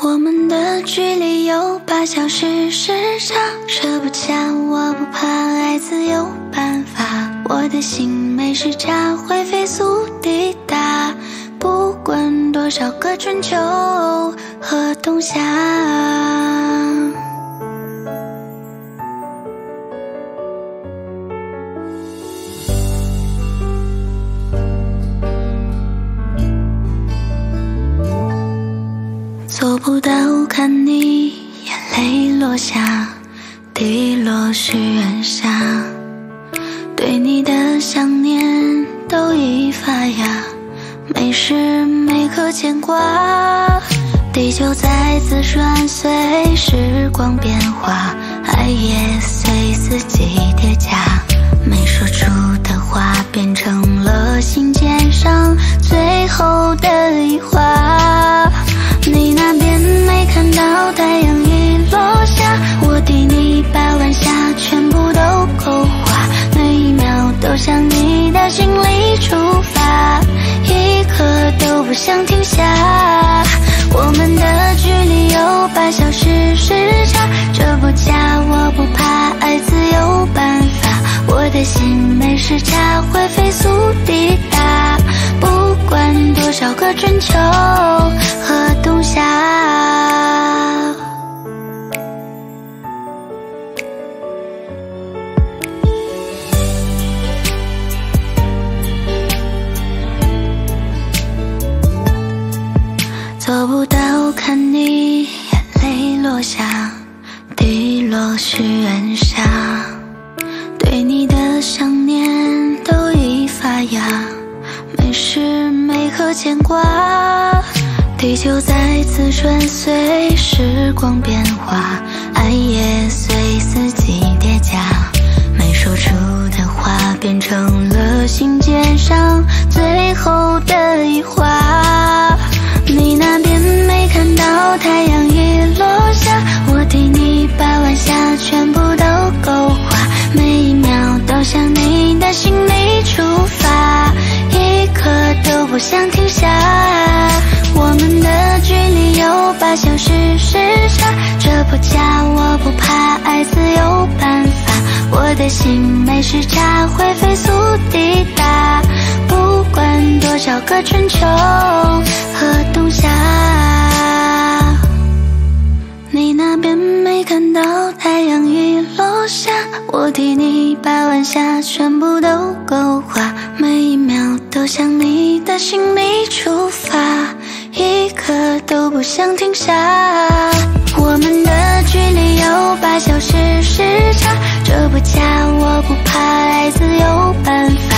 我们的距离有8小时时差，舍不下我不怕，爱自有办法。我的心没时差，会飞速抵达，不管多少个春秋和冬夏。做不到看你眼泪落下，滴落是晚霞，对你的想念都已发芽，每时每刻牵挂。地球在自转，随时光变化，爱也随自己叠加。没说出的话，变成了信笺上最后的一画。 你那边没看到太阳已落下，我替你把晚霞全部都勾画，每一秒都向你的心里出发，一刻都不想停下。我们的距离有8小时时差，这不假我不怕，爱自有办法。我的心没时差，会飞速抵达，不管多少个春秋。 做不到看你眼泪落下，滴落是晚霞，对你的想念都已发芽，每时每刻牵挂。地球在自转，随时光变化，爱也随四季叠加。没说出的话，变成了信笺上最后的一画。 你那边没看到太阳已落下，我替你把晚霞全部都勾画，每一秒都向你的心里出发，一刻都不想停下。我们的距离有8小时时差，这不假我不怕，爱自有办法。我的心没时差，会飞速抵达，不管多少个春秋。 和冬夏，你那边没看到太阳已落下，我替你把晚霞全部都勾画，每一秒都向你的心里出发，一刻都不想停下。我们的距离有8小时时差，这不假我不怕，爱自有办法。